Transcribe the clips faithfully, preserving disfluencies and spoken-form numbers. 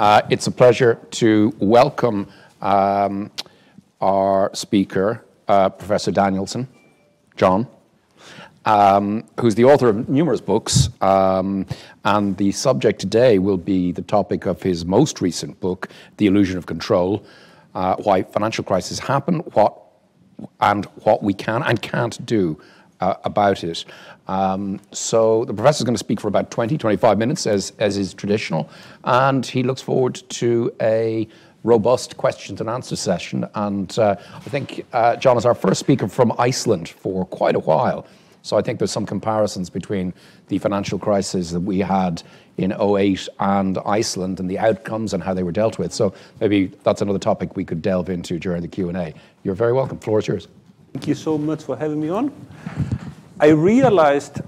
Uh, it's a pleasure to welcome um, our speaker, uh, Professor Danielsson, John, um, who's the author of numerous books. Um, and the subject today will be the topic of his most recent book, The Illusion of Control, uh, Why Financial Crises Happen, what, and what we can and can't do Uh, about it. Um, so the professor is going to speak for about twenty, twenty-five minutes, as, as is traditional, and he looks forward to a robust questions and answer session. And uh, I think uh, John is our first speaker from Iceland for quite a while, so I think there's some comparisons between the financial crisis that we had in oh eight and Iceland and the outcomes and how they were dealt with. So maybe that's another topic we could delve into during the Q and A. You're very welcome. Floor is yours. Thank you so much for having me on. I realized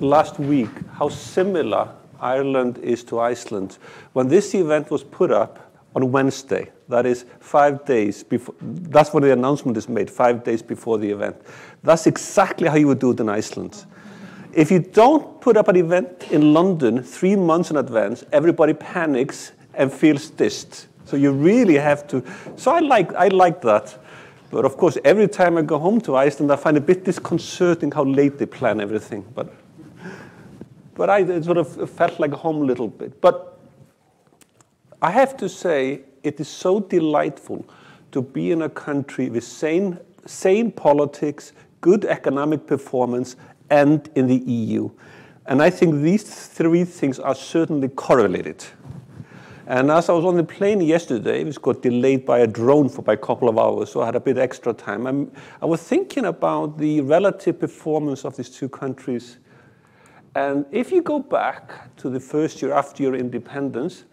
last week how similar Ireland is to Iceland. When this event was put up on Wednesday, that is five days before, that's when the announcement is made, five days before the event. That's exactly how you would do it in Iceland. If you don't put up an event in London three months in advance, everybody panics and feels dissed. So you really have to, so I like, I like that. But of course, every time I go home to Iceland, I find it a bit disconcerting how late they plan everything. But, but I it sort of felt like home a little bit. But I have to say, it is so delightful to be in a country with sane, sane politics, good economic performance, and in the E U. And I think these three things are certainly correlated. And as I was on the plane yesterday, which got delayed by a drone for by a couple of hours, so I had a bit extra time. I'm, I was thinking about the relative performance of these two countries. And if you go back to the first year after your independence,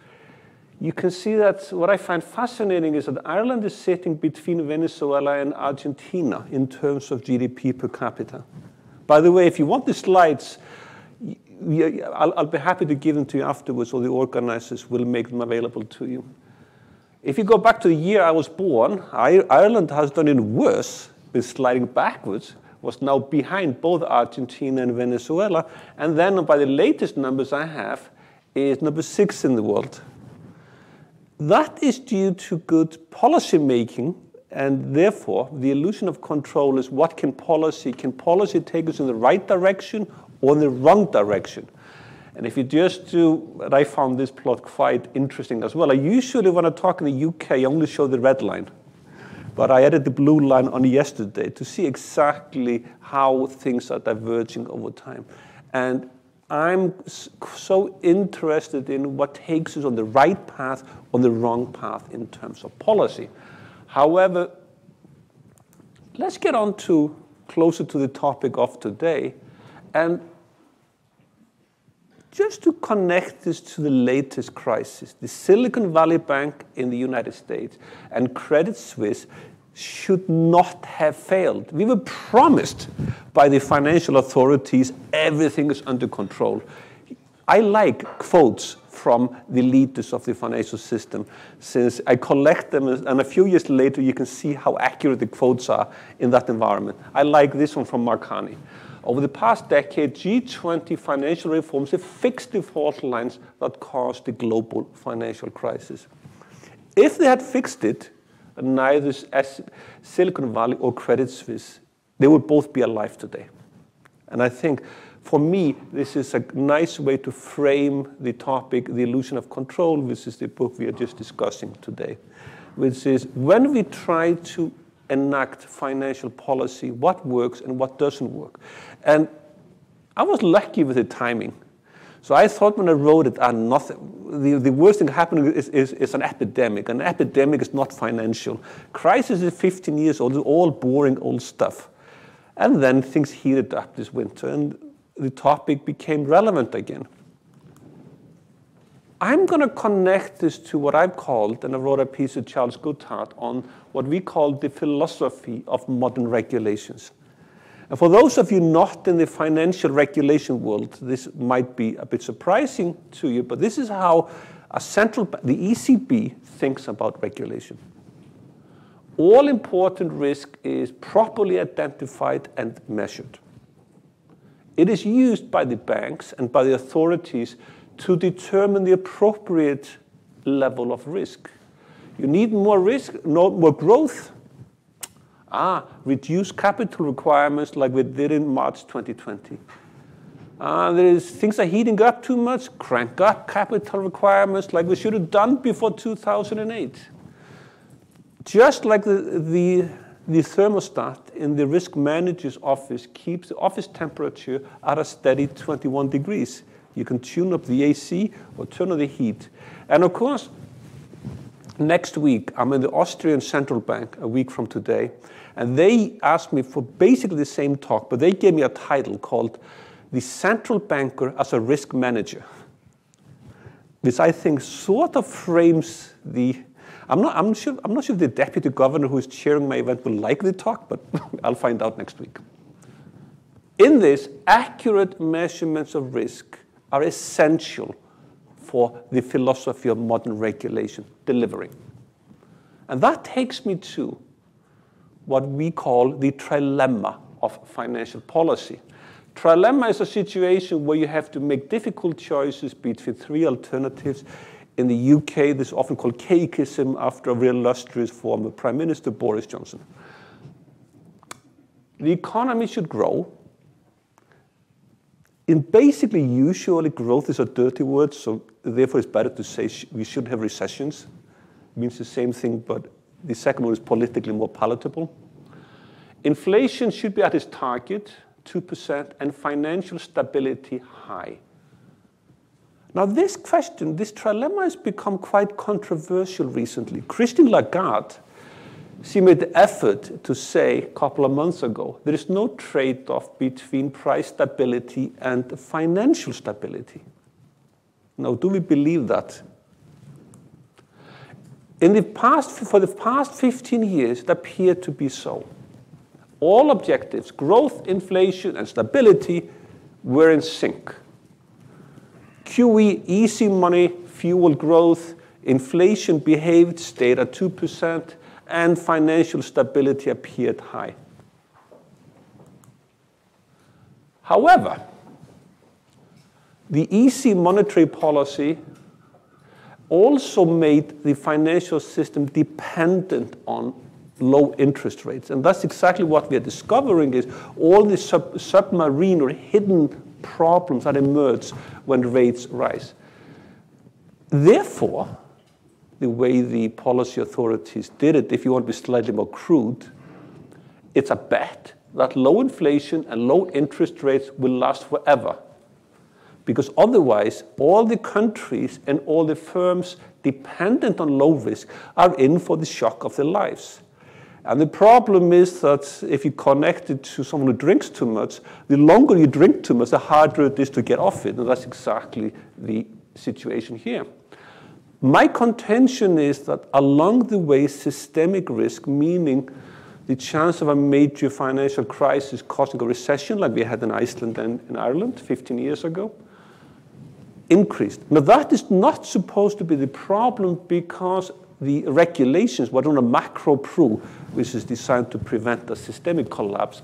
you can see that what I find fascinating is that Ireland is sitting between Venezuela and Argentina in terms of G D P per capita. By the way, if you want the slides, I'll, I'll be happy to give them to you afterwards, or the organizers will make them available to you. If you go back to the year I was born, Ireland has done it worse, been sliding backwards, was now behind both Argentina and Venezuela, and then by the latest numbers I have, is number six in the world. That is due to good policy making, and therefore the illusion of control is what can policy, can policy take us in the right direction or in the wrong direction. And if you just do, and I found this plot quite interesting as well. I usually, when I talk in the U K, I only show the red line. But I added the blue line on yesterday to see exactly how things are diverging over time. And I'm so interested in what takes us on the right path, on the wrong path in terms of policy. However, let's get on to closer to the topic of today. And just to connect this to the latest crisis, the Silicon Valley Bank in the United States and Credit Suisse should not have failed. We were promised by the financial authorities everything is under control. I like quotes from the leaders of the financial system, since I collect them, and a few years later you can see how accurate the quotes are in that environment. I like this one from Mark Carney. Over the past decade, G twenty financial reforms have fixed the fault lines that caused the global financial crisis. If they had fixed it, neither Silicon Valley or Credit Suisse, they would both be alive today. And I think, for me, this is a nice way to frame the topic, The Illusion of Control, which is the book we are just discussing today, which is when we try to enact financial policy, what works and what doesn't work. And I was lucky with the timing. So I thought when I wrote it, ah, nothing, the, the worst thing happening is, is, is an epidemic. An epidemic is not financial. Crisis is fifteen years old, it's all boring old stuff. And then things heated up this winter and the topic became relevant again. I'm going to connect this to what I've called, and I wrote a piece with Charles Goodhart on what we call the philosophy of modern regulations. And for those of you not in the financial regulation world, this might be a bit surprising to you, but this is how a central, the E C B thinks about regulation. All important risk is properly identified and measured. It is used by the banks and by the authorities to determine the appropriate level of risk. You need more risk, no, more growth. Ah, reduce capital requirements like we did in March twenty twenty. Uh, there is, things are heating up too much. Crank up capital requirements like we should have done before two thousand eight. Just like the, the, the thermostat in the risk manager's office keeps the office temperature at a steady twenty-one degrees. You can tune up the A C or turn on the heat. And of course, next week, I'm in the Austrian Central Bank a week from today, and they asked me for basically the same talk, but they gave me a title called The Central Banker as a Risk Manager, which I think sort of frames the, I'm not, I'm sure, I'm not sure if the deputy governor who is chairing my event will like the talk, but I'll find out next week. In this, accurate measurements of risk are essential for the philosophy of modern regulation, delivering. And that takes me to what we call the trilemma of financial policy. Trilemma is a situation where you have to make difficult choices between three alternatives. In the U K, this is often called cakeism after a real illustrious former Prime Minister, Boris Johnson. The economy should grow. In basically, usually, growth is a dirty word, so therefore it's better to say sh we should have recessions. It means the same thing, but the second one is politically more palatable. Inflation should be at its target, two percent, and financial stability high. Now this question, this trilemma has become quite controversial recently. Christine Lagarde, she made the effort to say a couple of months ago, there is no trade-off between price stability and financial stability. Now, do we believe that? In the past, for the past fifteen years, it appeared to be so. All objectives, growth, inflation, and stability, were in sync. Q E, easy money, fueled growth, inflation behaved, stayed at two percent, and financial stability appeared high. However, the easy monetary policy also made the financial system dependent on low interest rates. And that's exactly what we are discovering is all the sub submarine or hidden problems that emerge when rates rise. Therefore, the way the policy authorities did it, if you want to be slightly more crude, it's a bet that low inflation and low interest rates will last forever. Because otherwise, all the countries and all the firms dependent on low risk are in for the shock of their lives. And the problem is that if you connect it to someone who drinks too much, the longer you drink too much, the harder it is to get off it. And that's exactly the situation here. My contention is that along the way, systemic risk, meaning the chance of a major financial crisis causing a recession like we had in Iceland and in Ireland fifteen years ago, increased. Now, that is not supposed to be the problem because the regulations were on a macro proof, which is designed to prevent a systemic collapse.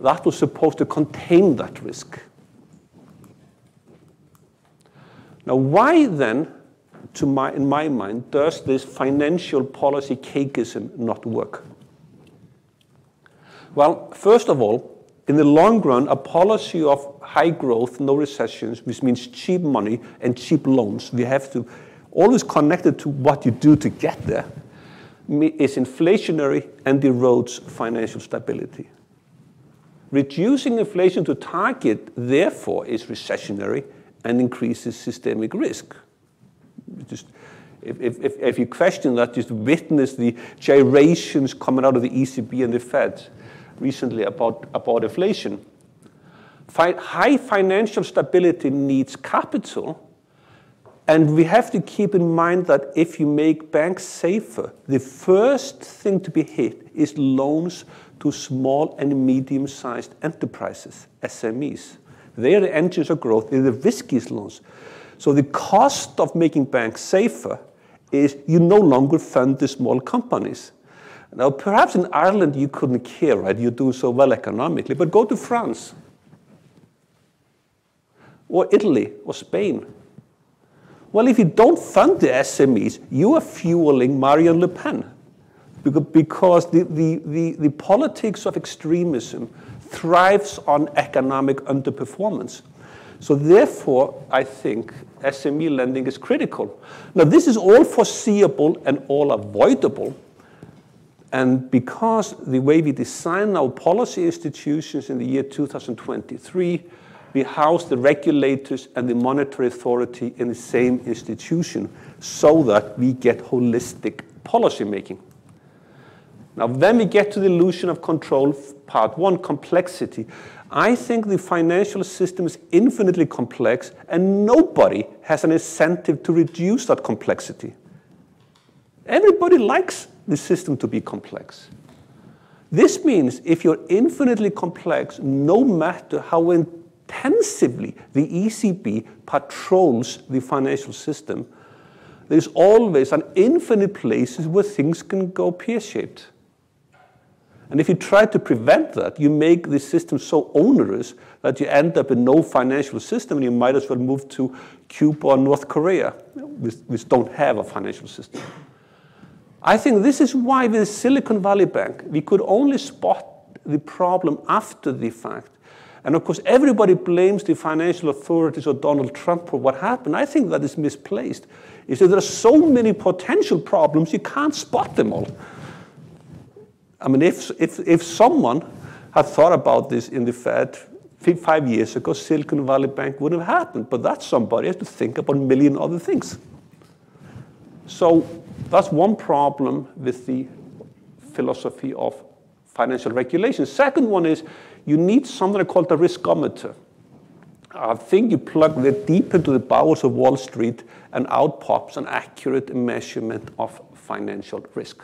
That was supposed to contain that risk. Now, why then, To my, in my mind, does this financial policy cakeism not work? Well, first of all, in the long run, a policy of high growth, no recessions, which means cheap money and cheap loans, we have to always connect it to what you do to get there, is inflationary and erodes financial stability. Reducing inflation to target, therefore, is recessionary and increases systemic risk. Just, if, if, if you question that, just witness the gyrations coming out of the E C B and the Fed recently about, about inflation. Fi- high financial stability needs capital, and we have to keep in mind that if you make banks safer, the first thing to be hit is loans to small and medium-sized enterprises, S M Es. They are the engines of growth, they're the riskiest loans. So the cost of making banks safer is you no longer fund the small companies. Now, perhaps in Ireland you couldn't care, right? You do so well economically, but go to France or Italy or Spain Well, if you don't fund the S M Es, you are fueling Marion Le Pen, because the, the, the, the politics of extremism thrives on economic underperformance. So therefore, I think S M E lending is critical. Now, this is all foreseeable and all avoidable. And because the way we design our policy institutions in the year two thousand twenty-three, we house the regulators and the monetary authority in the same institution so that we get holistic policy making. Now, then we get to the illusion of control, part one, complexity. I think the financial system is infinitely complex, and nobody has an incentive to reduce that complexity. Everybody likes the system to be complex. This means if you're infinitely complex, no matter how intensively the E C B patrols the financial system, there's always an infinite places where things can go pear-shaped. And if you try to prevent that, you make the system so onerous that you end up in no financial system, and you might as well move to Cuba or North Korea, which, which don't have a financial system. I think this is why with Silicon Valley Bank, we could only spot the problem after the fact. And of course, everybody blames the financial authorities or Donald Trump for what happened. I think that is misplaced. Is that there are so many potential problems, you can't spot them all. I mean, if, if, if someone had thought about this in the Fed five years ago, Silicon Valley Bank wouldn't have happened. But that somebody has to think about a million other things. So that's one problem with the philosophy of financial regulation. Second one is you need something called a riskometer. I think you plug that deep into the bowels of Wall Street, and out pops an accurate measurement of financial risk.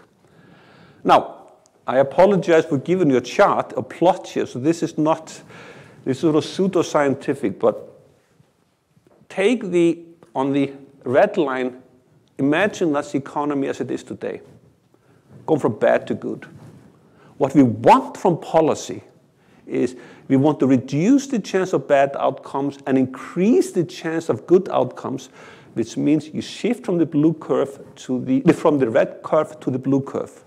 Now, I apologize for giving you a chart, a plot here. So this is not, this is sort of pseudo-scientific, but take the, on the red line, imagine that's the economy as it is today, going from bad to good. What we want from policy is we want to reduce the chance of bad outcomes and increase the chance of good outcomes, which means you shift from the blue curve to the, from the red curve to the blue curve.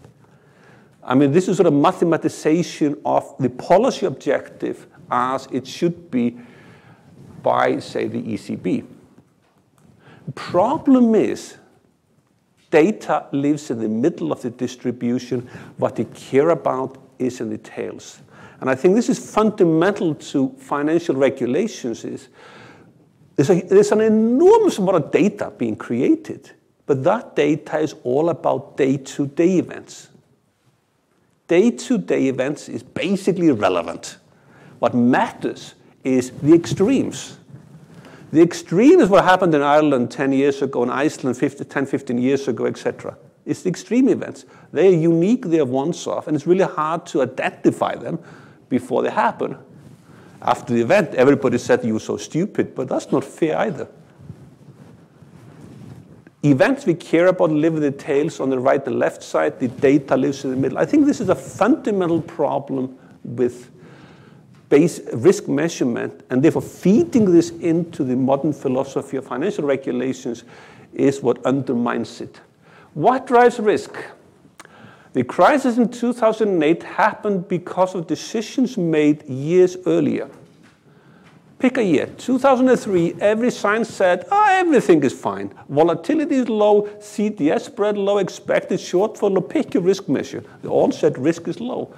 I mean, this is sort of mathematization of the policy objective as it should be by, say, the E C B. The problem is data lives in the middle of the distribution. What they care about is in the tails. And I think this is fundamental to financial regulations. Is there's, a, there's an enormous amount of data being created, but that data is all about day-to-day events. Day-to-day events is basically irrelevant. What matters is the extremes. The extreme is what happened in Ireland ten years ago, in Iceland ten, fifteen years ago, et cetera. It's the extreme events. They are unique, they are once-off, and it's really hard to identify them before they happen. After the event, everybody said you were so stupid, but that's not fair either. Events we care about live in the tails on the right and left side. The data lives in the middle. I think this is a fundamental problem with base risk measurement, and therefore feeding this into the modern philosophy of financial regulations is what undermines it. What drives risk? The crisis in two thousand eight happened because of decisions made years earlier. Pick a year, two thousand three, every sign said, oh, everything is fine. Volatility is low, C D S spread low, expected shortfall, pick your risk measure. They all said risk is low.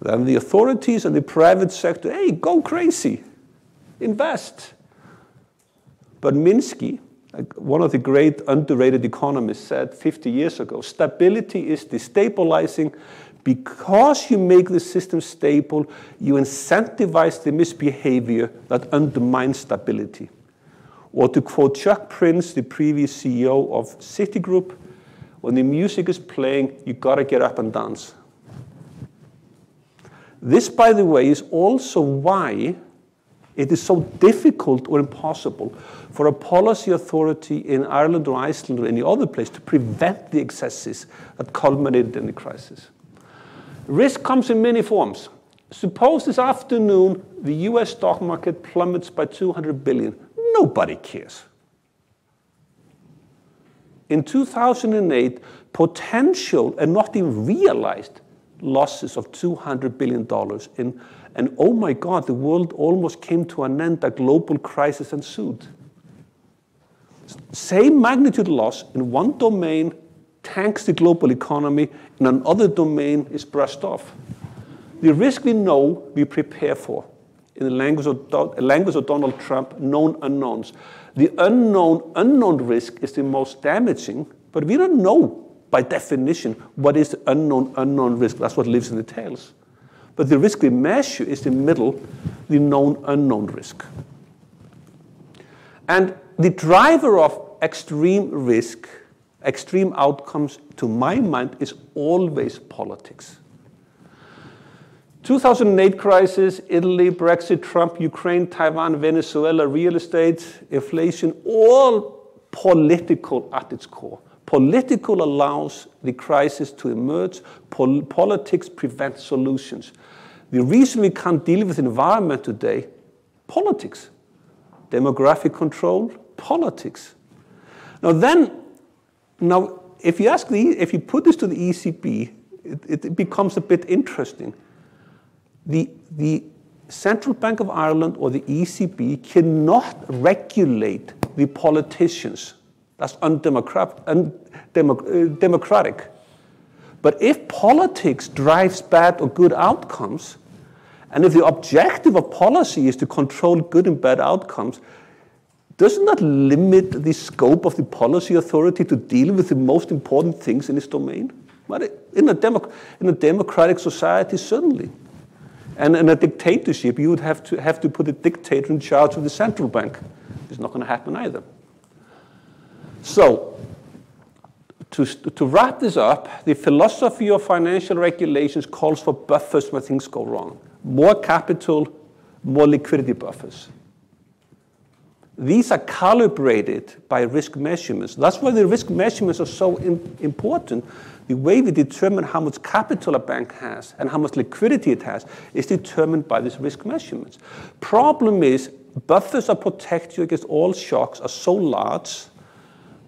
Then the authorities and the private sector, hey, go crazy, invest. But Minsky, one of the great underrated economists, said fifty years ago, stability is destabilizing. Because you make the system stable, you incentivize the misbehavior that undermines stability. Or to quote Chuck Prince, the previous C E O of Citigroup, when the music is playing, you gotta get up and dance. This, by the way, is also why it is so difficult or impossible for a policy authority in Ireland or Iceland or any other place to prevent the excesses that culminated in the crisis. Risk comes in many forms. Suppose this afternoon the U S stock market plummets by two hundred billion. Nobody cares. in two thousand eight potential and not even realized losses of two hundred billion dollars. In, and oh my God, the world almost came to an end, a global crisis ensued. Same magnitude loss in one domain tanks the global economy, in another domain is brushed off. The risk we know we prepare for. In the language of, Do- language of Donald Trump, known unknowns. The unknown unknown risk is the most damaging, but we don't know by definition what is the unknown unknown risk. That's what lives in the tails. But the risk we measure is the middle, the known unknown risk. And the driver of extreme risk, extreme outcomes, to my mind, is always politics. two thousand eight crisis, Italy, Brexit, Trump, Ukraine, Taiwan, Venezuela, real estate, inflation, all political at its core. Political allows the crisis to emerge. Pol- politics prevents solutions. The reason we can't deal with the environment today, politics. Demographic control, politics. Now then, now if you ask the, if you put this to the E C B, it, it becomes a bit interesting. The, the Central Bank of Ireland or the E C B cannot regulate the politicians. That's undemocratic. Undemo- democratic. But if politics drives bad or good outcomes, and if the objective of policy is to control good and bad outcomes, doesn't that limit the scope of the policy authority to deal with the most important things in its domain? But in a, democ- in a democratic society, certainly. And in a dictatorship, you would have to have to put a dictator in charge of the central bank. It's not going to happen either. So, to, to wrap this up, the philosophy of financial regulations calls for buffers when things go wrong. More capital, more liquidity buffers. These are calibrated by risk measurements. That's why the risk measurements are so im- important. The way we determine how much capital a bank has and how much liquidity it has is determined by these risk measurements. Problem is, buffers that protect you against all shocks are so large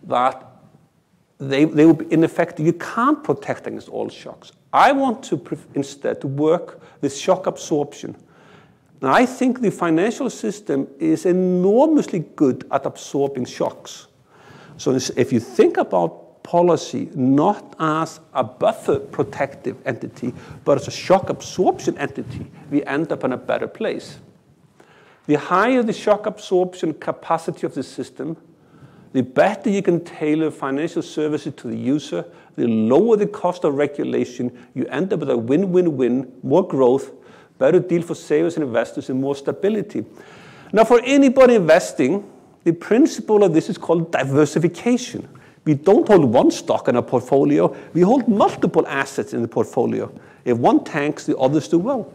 that they, they will be ineffective. You can't protect against all shocks. I want to pre- instead to work with shock absorption. Now, I think the financial system is enormously good at absorbing shocks. So if you think about policy not as a buffer protective entity, but as a shock absorption entity, we end up in a better place. The higher the shock absorption capacity of the system, the better you can tailor financial services to the user, the lower the cost of regulation, you end up with a win-win-win, more growth, better deal for savers and investors, and more stability. Now, for anybody investing, the principle of this is called diversification. We don't hold one stock in a portfolio. We hold multiple assets in the portfolio. If one tanks, the others do well.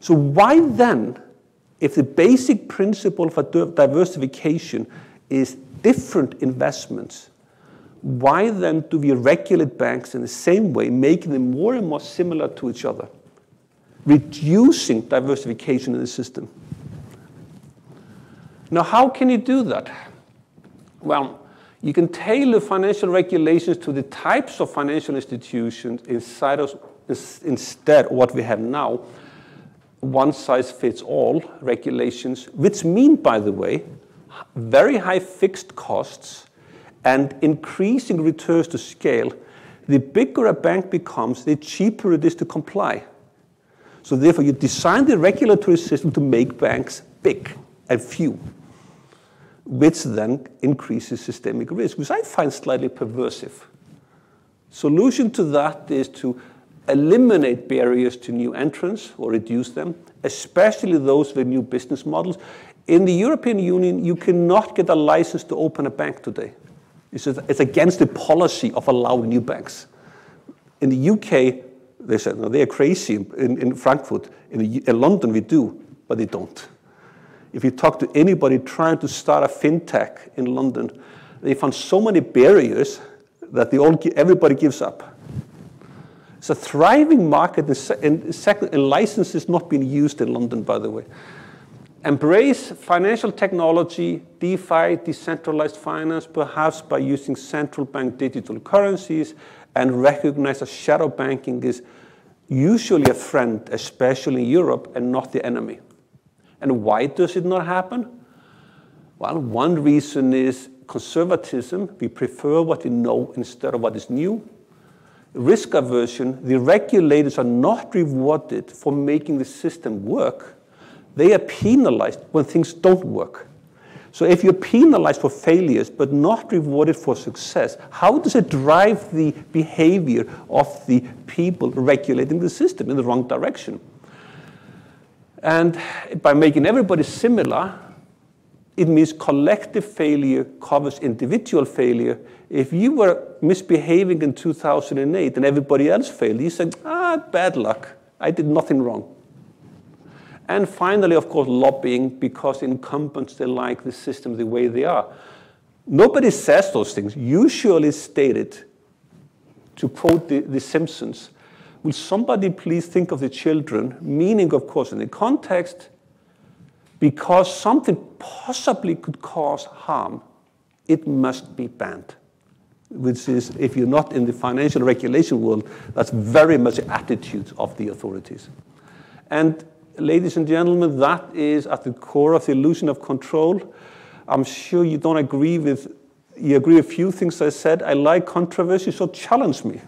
So why then, if the basic principle for diversification is different investments, why then do we regulate banks in the same way, making them more and more similar to each other? Reducing diversification in the system. Now, how can you do that? Well, you can tailor financial regulations to the types of financial institutions inside of, instead of what we have now, one-size-fits-all regulations, which mean, by the way, very high fixed costs and increasing returns to scale. The bigger a bank becomes, the cheaper it is to comply. So therefore, you design the regulatory system to make banks big and few, which then increases systemic risk, which I find slightly perversive. Solution to that is to eliminate barriers to new entrants or reduce them, especially those with new business models. In the European Union, you cannot get a license to open a bank today. It's against the policy of allowing new banks. In the U K, they said, no, they are crazy in, in Frankfurt. In, in London, we do, but they don't. If you talk to anybody trying to start a fintech in London, they found so many barriers that they all, everybody gives up. It's a thriving market, and, and, and licenses not being used in London, by the way. Embrace financial technology, DeFi, decentralized finance, perhaps by using central bank digital currencies, and recognize that shadow banking is usually a friend, especially in Europe, and not the enemy. And why does it not happen? Well, one reason is conservatism. We prefer what we know instead of what is new. Risk aversion, the regulators are not rewarded for making the system work. They are penalized when things don't work. So if you're penalized for failures but not rewarded for success, how does it drive the behavior of the people regulating the system in the wrong direction? And by making everybody similar, it means collective failure covers individual failure. If you were misbehaving in two thousand eight and everybody else failed, you said, ah, bad luck. I did nothing wrong. And finally, of course, lobbying, because incumbents, they like the system the way they are. Nobody says those things. Usually stated, to quote the, the Simpsons, will somebody please think of the children, meaning, of course, in the context, because something possibly could cause harm, it must be banned. Which is, if you're not in the financial regulation world, that's very much the attitude of the authorities. And ladies and gentlemen, that is at the core of the illusion of control. I'm sure you don't agree with, you agree with a few things I said. I like controversy, so challenge me.